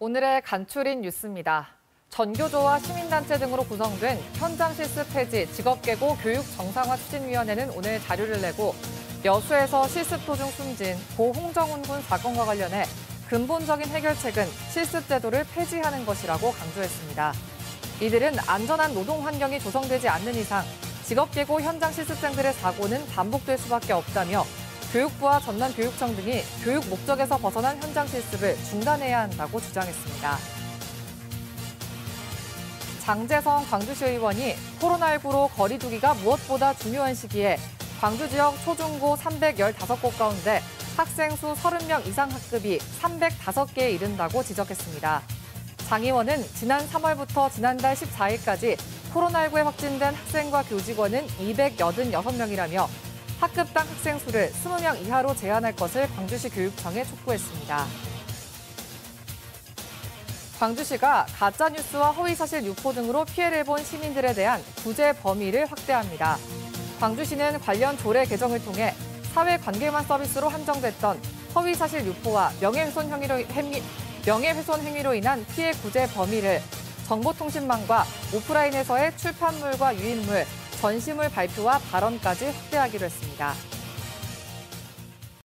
오늘의 간추린 뉴스입니다. 전교조와 시민단체 등으로 구성된 현장 실습 폐지 직업계고 교육정상화 추진위원회는 오늘 자료를 내고 여수에서 실습 도중 숨진 고 홍정훈 군 사건과 관련해 근본적인 해결책은 실습 제도를 폐지하는 것이라고 강조했습니다. 이들은 안전한 노동 환경이 조성되지 않는 이상 직업계고 현장 실습생들의 사고는 반복될 수밖에 없다며 교육부와 전남교육청 등이 교육 목적에서 벗어난 현장 실습을 중단해야 한다고 주장했습니다. 장재성 광주시의원이 코로나19로 거리 두기가 무엇보다 중요한 시기에 광주 지역 초중고 315곳 가운데 학생 수 30명 이상 학급이 305개에 이른다고 지적했습니다. 장 의원은 지난 3월부터 지난달 14일까지 코로나19에 확진된 학생과 교직원은 286명이라며 학급당 학생 수를 20명 이하로 제한할 것을 광주시 교육청에 촉구했습니다. 광주시가 가짜뉴스와 허위사실 유포 등으로 피해를 본 시민들에 대한 구제 범위를 확대합니다. 광주시는 관련 조례 개정을 통해 사회관계망 서비스로 한정됐던 허위사실 유포와 명예훼손 행위로 인한 피해 구제 범위를 정보통신망과 오프라인에서의 출판물과 유인물, 전시물 발표와 발언까지 확대하기로 했습니다.